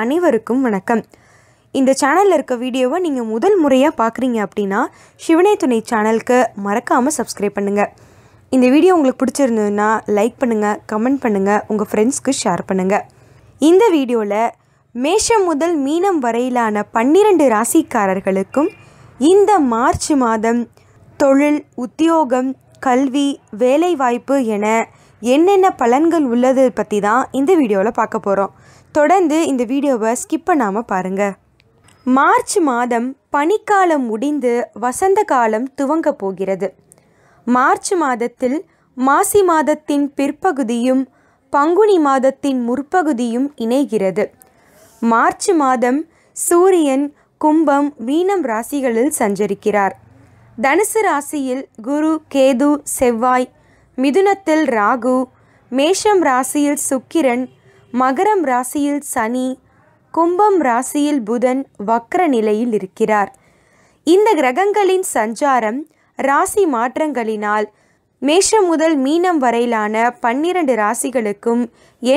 அனைவருக்கும் வணக்கம். இந்த சேனலில் இருக்க வீடியோவை நீங்கள் முதல் முறையாக பார்க்குறீங்க அப்படின்னா சிவனை துணை சேனலுக்கு மறக்காமல் சப்ஸ்கிரைப் பண்ணுங்கள். இந்த வீடியோ உங்களுக்கு பிடிச்சிருந்ததுன்னா லைக் பண்ணுங்கள், கமெண்ட் பண்ணுங்கள், உங்கள் ஃப்ரெண்ட்ஸ்க்கு ஷேர் பண்ணுங்கள். இந்த வீடியோவில் மேஷம் முதல் மீனம் வரையிலான 12 ராசிக்காரர்களுக்கும் இந்த மார்ச் மாதம் தொழில், உத்தியோகம், கல்வி, வேலைவாய்ப்பு என என்னென்ன பலன்கள் உள்ளது பற்றி தான் இந்த வீடியோவில் பார்க்க போகிறோம். தொடர்ந்து இந்த வீடியோவை ஸ்கிப் பண்ணாமல் பாருங்கள். மார்ச் மாதம் பனிக்காலம் முடிந்து வசந்த காலம் துவங்க போகிறது. மார்ச் மாதத்தில் மாசி மாதத்தின் பிற்பகுதியும் பங்குனி மாதத்தின் முற்பகுதியும் இணைகிறது. மார்ச் மாதம் சூரியன் கும்பம், மீனம் ராசிகளில் சஞ்சரிக்கிறார். தனுசு ராசியில் குரு, கேது, செவ்வாய், மிதுனத்தில் ராகு, மேஷம் ராசியில் சுக்கிரன், மகரம் ராசியில் சனி, கும்பம் ராசியில் புதன் வக்ர நிலையில் இருக்கிறார். இந்த கிரகங்களின் சஞ்சாரம் ராசி மாற்றங்களினால் மேஷம் முதல் மீனம் வரையிலான 12 ராசிகளுக்கும்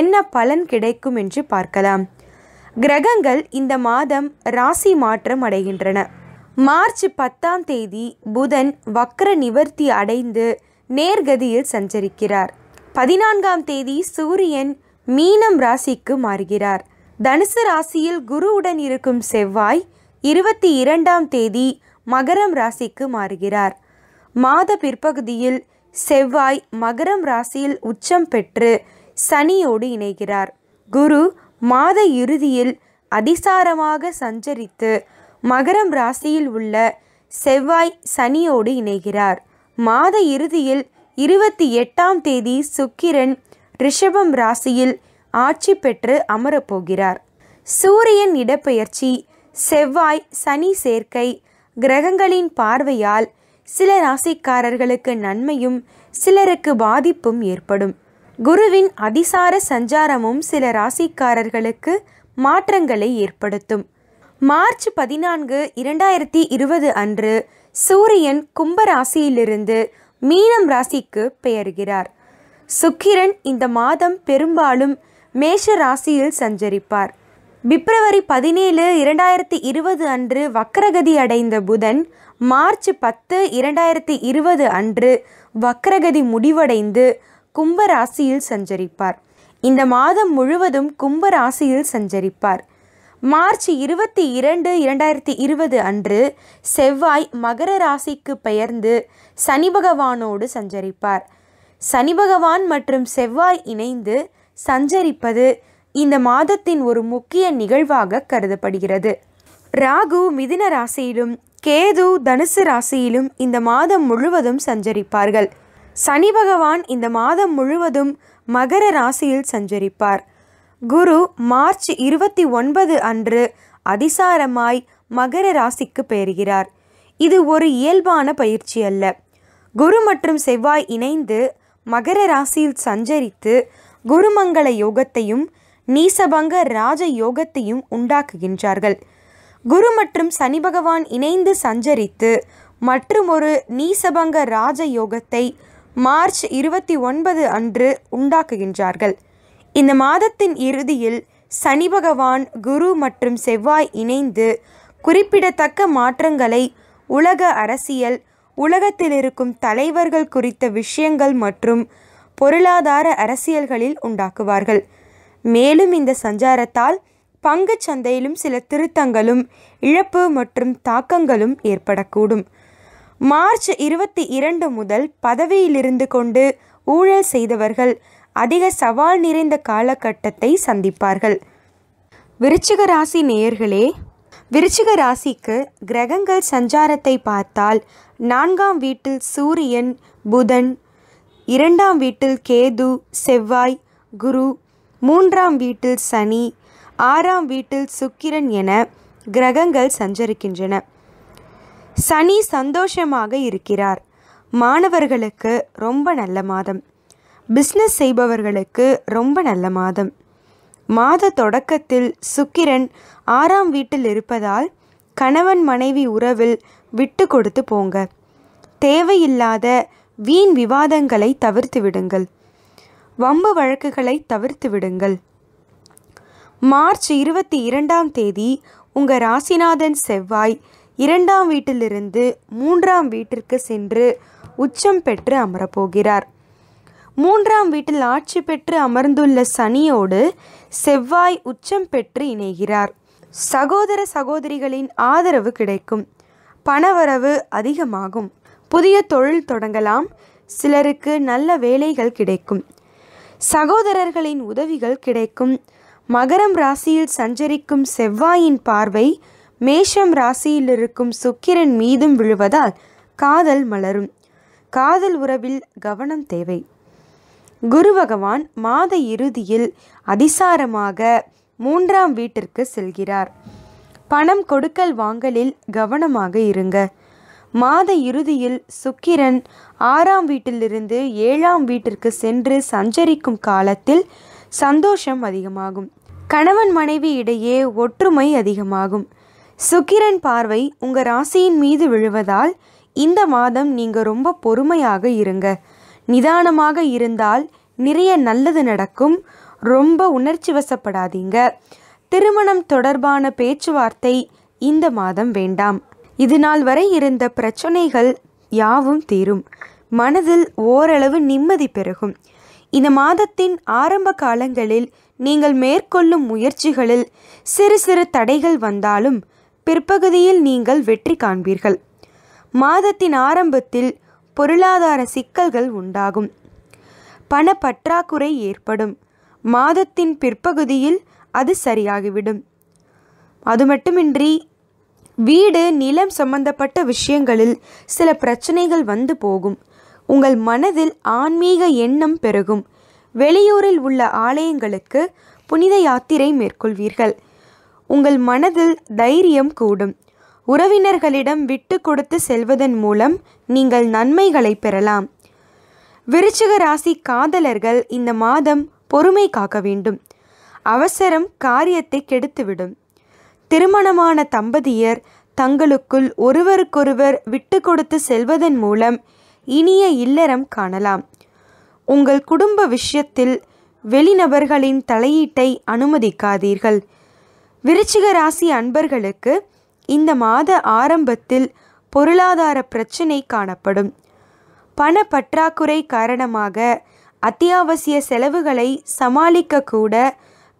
என்ன பலன் கிடைக்கும் என்று பார்க்கலாம். கிரகங்கள் இந்த மாதம் ராசி மாற்றம் அடைகின்றன. மார்ச் 10 புதன் வக்ர நிவர்த்தி அடைந்து நேர்கதியில் சஞ்சரிக்கிறார். 14 சூரியன் மீனம் ராசிக்கு மாறுகிறார். தனுசு ராசியில் குருவுடன் இருக்கும் செவ்வாய் 22 மகரம் ராசிக்கு மாறுகிறார். மாத பிற்பகுதியில் செவ்வாய் மகரம் ராசியில் உச்சம் பெற்று சனியோடு இணைகிறார். குரு மாத இறுதியில் அதிசாரமாக சஞ்சரித்து மகரம் ராசியில் உள்ள செவ்வாய் சனியோடு இணைகிறார். மாத இறுதியில் 28 சுக்கிரன் ரிஷபம் ராசியில் ஆட்சி பெற்று அமரப்போகிறார். சூரியன் இடப்பெயர்ச்சி, செவ்வாய் சனி சேர்க்கை கிரகங்களின் பார்வையால் சில ராசிக்காரர்களுக்கு நன்மையும் சிலருக்கு பாதிப்பும் ஏற்படும். குருவின் அதிசார சஞ்சாரமும் சில ராசிக்காரர்களுக்கு மாற்றங்களை ஏற்படுத்தும். மார்ச் 14, 2020 அன்று சூரியன் கும்ப ராசியிலிருந்து மீனம் ராசிக்கு பெயர்கிறார். சுக்கிரன் இந்த மாதம் பெரும்பாலும் மேஷ ராசியில் சஞ்சரிப்பார். பிப்ரவரி 17, 2020 அன்று வக்ரகதி அடைந்த புதன் மார்ச் 10, 2020 அன்று வக்ரகதி முடிவடைந்து கும்ப ராசியில் சஞ்சரிப்பார். இந்த மாதம் முழுவதும் கும்ப ராசியில் சஞ்சரிப்பார். மார்ச் 22, 2020 அன்று செவ்வாய் மகர ராசிக்கு பெயர்ந்து சனி பகவானோடு சஞ்சரிப்பார். சனி பகவான் மற்றும் செவ்வாய் இணைந்து சஞ்சரிப்பது இந்த மாதத்தின் ஒரு முக்கிய நிகழ்வாக கருதப்படுகிறது. ராகு மிதுன ராசியிலும் கேது தனுசு ராசியிலும் இந்த மாதம் முழுவதும் சஞ்சரிப்பார்கள். சனி பகவான் இந்த மாதம் முழுவதும் மகர ராசியில் சஞ்சரிப்பார். குரு மார்ச் 29 அன்று அதிசாரமாய் மகர ராசிக்கு பெயர்கிறார். இது ஒரு இயல்பான பயிற்சி அல்ல. குரு மற்றும் செவ்வாய் இணைந்து மகர ராசியில் சஞ்சரித்து குருமங்கள யோகத்தையும் நீசபங்க ராஜ யோகத்தையும் உண்டாக்குகின்றார்கள். குரு மற்றும் சனி பகவான் இணைந்து சஞ்சரித்து மற்றொரு நீசபங்க ராஜ யோகத்தை மார்ச் 29 அன்று உண்டாக்குகின்றார்கள். இந்த மாதத்தின் இறுதியில் சனி பகவான், குரு மற்றும் செவ்வாய் இணைந்து குறிப்பிடத்தக்க மாற்றங்களை உலக அரசியல், உலகத்தில் இருக்கும் தலைவர்கள் குறித்த விஷயங்கள் மற்றும் பொருளாதார அரசியல்களில் உண்டாக்குவார்கள். மேலும் இந்த சஞ்சாரத்தால் பங்கு சந்தையிலும் சில திருத்தங்களும் இழப்பு மற்றும் தாக்கங்களும் ஏற்படக்கூடும். மார்ச் 22 முதல் பதவியிலிருந்து கொண்டு ஊழல் செய்தவர்கள் அதிக சவால் நிறைந்த காலகட்டத்தை சந்திப்பார்கள். விருச்சிக ராசி நேயர்களே, விருச்சிக ராசிக்கு கிரகங்கள் சஞ்சாரத்தை பார்த்தால் 4ஆம் வீட்டில் சூரியன், புதன், 2ஆம் வீட்டில் கேது, செவ்வாய், குரு, 3ஆம் வீட்டில் சனி, 6ஆம் வீட்டில் சுக்கிரன் என கிரகங்கள் சஞ்சரிக்கின்றன. சனி சந்தோஷமாக இருக்கிறார். மாணவர்களுக்கு ரொம்ப நல்ல மாதம். பிஸ்னஸ் செய்பவர்களுக்கு ரொம்ப நல்ல மாதம். மாத தொடக்கத்தில் சுக்கிரன் 6ஆம் வீட்டில் இருப்பதால் கணவன் மனைவி உறவில் விட்டு கொடுத்து போங்க. தேவையில்லாத வீண் விவாதங்களை தவிர்த்து விடுங்கள். வம்பு வழக்குகளை தவிர்த்து விடுங்கள். மார்ச் 22ஆம் தேதி உங்கள் ராசிநாதன் செவ்வாய் 2ஆம் வீட்டிலிருந்து 3ஆம் வீட்டிற்கு சென்று உச்சம் பெற்று அமரப்போகிறார். 3ஆம் வீட்டில் ஆட்சி பெற்று அமர்ந்துள்ள சனியோடு செவ்வாய் உச்சம் பெற்று இணைகிறார். சகோதர சகோதரிகளின் ஆதரவு கிடைக்கும். பணவரவு அதிகமாகும். புதிய தொழில் தொடங்கலாம். சிலருக்கு நல்ல வேலைகள் கிடைக்கும். சகோதரர்களின் உதவிகள் கிடைக்கும். மகரம் ராசியில் சஞ்சரிக்கும் செவ்வாயின் பார்வை மேஷம் ராசியில் இருக்கும் சுக்கிரன் மீதும் விழுவதால் காதல் மலரும். காதல் உறவில் கவனம் தேவை. குரு பகவான் மாத இறுதியில் அதிசாரமாக 3ஆம் வீட்டிற்கு செல்கிறார். பணம் கொடுக்கல் வாங்கலில் கவனமாக இருங்க. மாத இறுதியில் சுக்கிரன் 6ஆம் வீட்டிலிருந்து 7ஆம் வீட்டிற்கு சென்று சஞ்சரிக்கும் காலத்தில் சந்தோஷம் அதிகமாகும். கணவன் மனைவி இடையே ஒற்றுமை அதிகமாகும். சுக்கிரன் பார்வை உங்கள் ராசியின் மீது விழுவதால் இந்த மாதம் நீங்கள் ரொம்ப பொறுமையாக இருங்க. நிதானமாக இருந்தால் நிறைய நல்லது நடக்கும். ரொம்ப உணர்ச்சி வசப்படாதீங்க. திருமணம் தொடர்பான பேச்சுவார்த்தை இந்த மாதம் வேண்டாம். இது நாள் வரை இருந்த பிரச்சனைகள் யாவும் தீரும். மனதில் ஓரளவு நிம்மதி பெருகும். இந்த மாதத்தின் ஆரம்ப காலங்களில் நீங்கள் மேற்கொள்ளும் முயற்சிகளில் சிறு சிறு தடைகள் வந்தாலும் பிற்பகுதியில் நீங்கள் வெற்றி காண்பீர்கள். மாதத்தின் ஆரம்பத்தில் பொருளாதார சிக்கல்கள் உண்டாகும். பண பற்றாக்குறை ஏற்படும். மாதத்தின் பிற்பகுதியில் அது சரியாகிவிடும். அது மட்டுமின்றி வீடு நிலம் சம்பந்தப்பட்ட விஷயங்களில் சில பிரச்சனைகள் வந்து போகும். உங்கள் மனதில் ஆன்மீக எண்ணம் பெருகும். வெளியூரில் உள்ள ஆலயங்களுக்கு புனித யாத்திரை மேற்கொள்வீர்கள். உங்கள் மனதில் தைரியம் கூடும். உறவினர்களிடம் விட்டு கொடுத்து செல்வதன் மூலம் நீங்கள் நன்மைகளை பெறலாம். விருச்சிக ராசி காதலர்கள் இந்த மாதம் பொறுமை காக்க வேண்டும். அவசரம் காரியத்தை கெடுத்துவிடும். திருமணமான தம்பதியர் தங்களுக்குள் ஒருவருக்கொருவர் விட்டு கொடுத்து செல்வதன் மூலம் இனிய இல்லறம் காணலாம். உங்கள் குடும்ப விஷயத்தில் வெளிநபர்களின் தலையீட்டை அனுமதிக்காதீர்கள். விருச்சிக ராசி அன்பர்களுக்கு இந்த மாத ஆரம்பத்தில் பொருளாதார பிரச்சினை காணப்படும். பண பற்றாக்குறை காரணமாக அத்தியாவசிய செலவுகளை சமாளிக்கக்கூட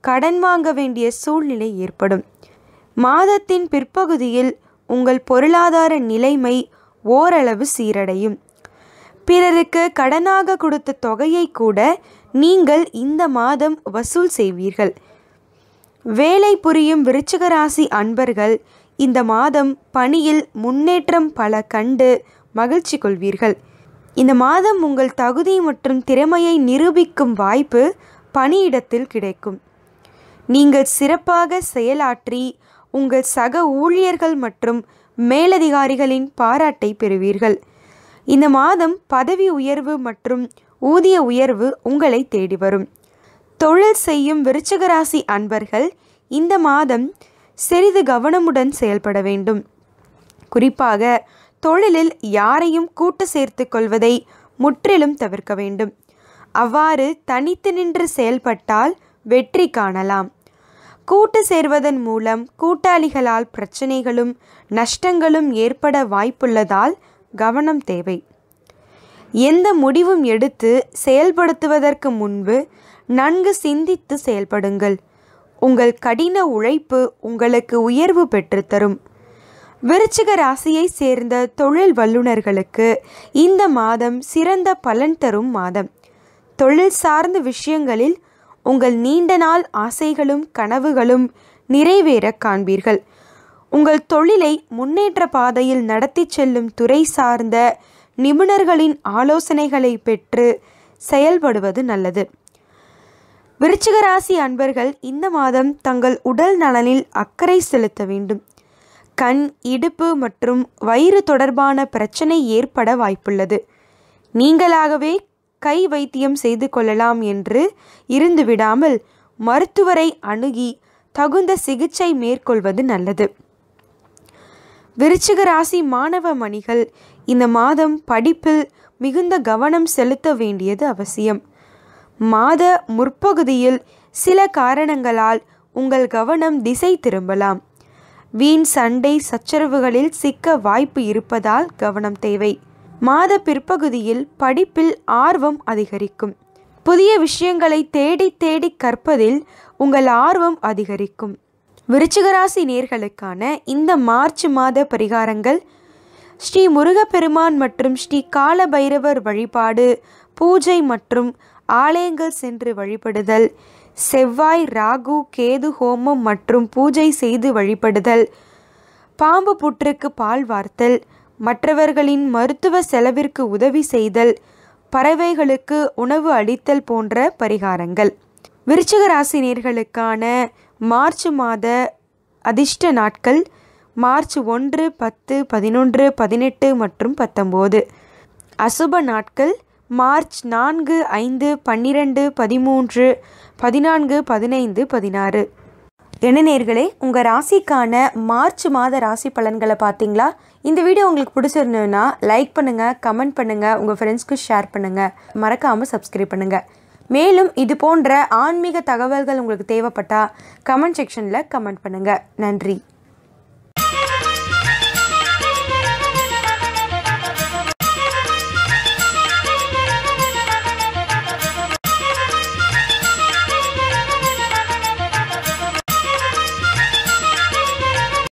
கடன் வாங்க வேண்டிய சூழ்நிலை ஏற்படும். மாதத்தின் பிற்பகுதியில் உங்கள் பொருளாதார நிலைமை ஓரளவு சீரடையும். பிறருக்கு கடனாக கொடுத்த தொகையை கூட நீங்கள் இந்த மாதம் வசூல் செய்வீர்கள். வேலை புரியும் விருச்சிக ராசி அன்பர்கள் இந்த மாதம் பணியில் முன்னேற்றம் பல கண்டு மகிழ்ச்சி கொள்வீர்கள். இந்த மாதம் உங்கள் தகுதி மற்றும் திறமையை நிரூபிக்கும் வாய்ப்பு பணியிடத்தில் கிடைக்கும். நீங்கள் சிறப்பாக செயலாற்றி உங்கள் சக ஊழியர்கள் மற்றும் மேலதிகாரிகளின் பாராட்டை பெறுவீர்கள். இந்த மாதம் பதவி உயர்வு மற்றும் ஊதிய உயர்வு உங்களை தேடி வரும். தொழில் செய்யும் விருச்சிக ராசி அன்பர்கள் இந்த மாதம் சிறிது கவனமுடன் செயல்பட வேண்டும். குறிப்பாக தொழிலில் யாரையும் கூட்டு சேர்த்து கொள்வதை முற்றிலும் தவிர்க்க வேண்டும். அவ்வாறு தனித்து நின்று செயல்பட்டால் வெற்றி காணலாம். கூட்டு சேர்வதன் மூலம் கூட்டாளிகளால் பிரச்சனைகளும் நஷ்டங்களும் ஏற்பட வாய்ப்புள்ளதால் கவனம் தேவை. எந்த முடிவும் எடுத்து செயல்படுத்துவதற்கு முன்பு நன்கு சிந்தித்து செயல்படுங்கள். உங்கள் கடின உழைப்பு உங்களுக்கு உயர்வு பெற்றுத்தரும். விருச்சிக ராசியை சேர்ந்த தொழில் வல்லுநர்களுக்கு இந்த மாதம் சிறந்த பலன் தரும் மாதம். தொழில் சார்ந்த விஷயங்களில் உங்கள் நீண்ட நாள் ஆசைகளும் கனவுகளும் நிறைவேற காண்பீர்கள். உங்கள் தொழிலை முன்னேற்ற பாதையில் நடத்தி செல்லும் துறை சார்ந்த நிபுணர்களின் ஆலோசனைகளை பெற்று செயல்படுவது நல்லது. விருச்சிக ராசி அன்பர்கள் இந்த மாதம் தங்கள் உடல் நலனில் அக்கறை செலுத்த வேண்டும். கண், இடுப்பு மற்றும் வயிறு தொடர்பான பிரச்சனை ஏற்பட வாய்ப்புள்ளது. நீங்களாகவே கை வைத்தியம் செய்து கொள்ளலாம் என்று இருந்துவிடாமல் மருத்துவரை அணுகி தகுந்த சிகிச்சை மேற்கொள்வது நல்லது. விருச்சிக ராசி மாணவ மணிகள் இந்த மாதம் படிப்பில் மிகுந்த கவனம் செலுத்த வேண்டியது அவசியம். மாத முற்பகுதியில் சில காரணங்களால் உங்கள் கவனம் திசை திரும்பலாம். வீண் சண்டை சச்சரவுகளில் சிக்க வாய்ப்பு இருப்பதால் கவனம் தேவை. மாத பிற்பகுதியில் படிப்பில் ஆர்வம் அதிகரிக்கும். புதிய விஷயங்களை தேடி தேடி கற்பதில் உங்கள் ஆர்வம் அதிகரிக்கும். விருச்சிகராசி நேர்களுக்கான இந்த மார்ச் மாத பரிகாரங்கள்: ஸ்ரீ முருகப்பெருமான் மற்றும் ஸ்ரீ காலபைரவர் வழிபாடு, பூஜை மற்றும் ஆலயங்கள் சென்று வழிபடுதல், செவ்வாய் ராகு கேது ஹோமம் மற்றும் பூஜை செய்து வழிபடுதல், பாம்பு புற்றுக்கு பால் வார்த்தல், மற்றவர்களின் மருத்துவ செலவிற்கு உதவி செய்தல், பறவைகளுக்கு உணவு அளித்தல் போன்ற பரிகாரங்கள். விருச்சிக ராசினியர்களுக்கான மார்ச் மாத அதிர்ஷ்ட நாட்கள் மார்ச் 1, 10, 11, 18 மற்றும் 19. அசுப நாட்கள் மார்ச் 4, 5, 12, 13, 14, 15, 16. நேயர்களே, உங்கள் ராசிக்கான மார்ச் மாத ராசி பலன்களை பார்த்தீங்களா? இந்த வீடியோ உங்களுக்கு பிடிச்சிருந்ததுன்னா லைக் பண்ணுங்கள், கமெண்ட் பண்ணுங்கள், உங்கள் ஃப்ரெண்ட்ஸ்க்கு ஷேர் பண்ணுங்கள், மறக்காமல் சப்ஸ்கிரைப் பண்ணுங்கள். மேலும் இது போன்ற ஆன்மீக தகவல்கள் உங்களுக்கு தேவைப்பட்டால் கமெண்ட் செக்ஷனில் கமெண்ட் பண்ணுங்கள். நன்றி.